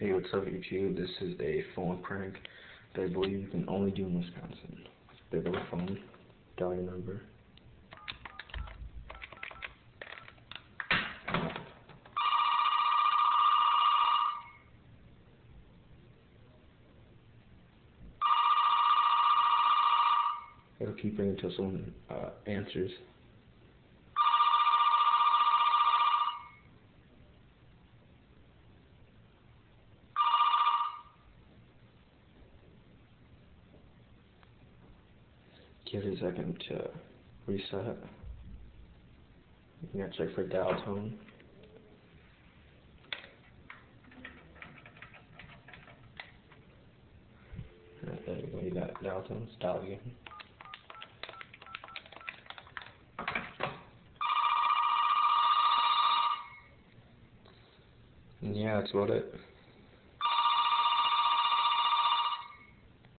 Hey, what's up YouTube? This is a phone prank that I believe you can only do in Wisconsin. Pick up a phone, dial your number. It'll keep ringing until someone answers. Give it a second to reset. You gotta check for dial tone. There you go, you got dial tone, dial again. And yeah, that's about it.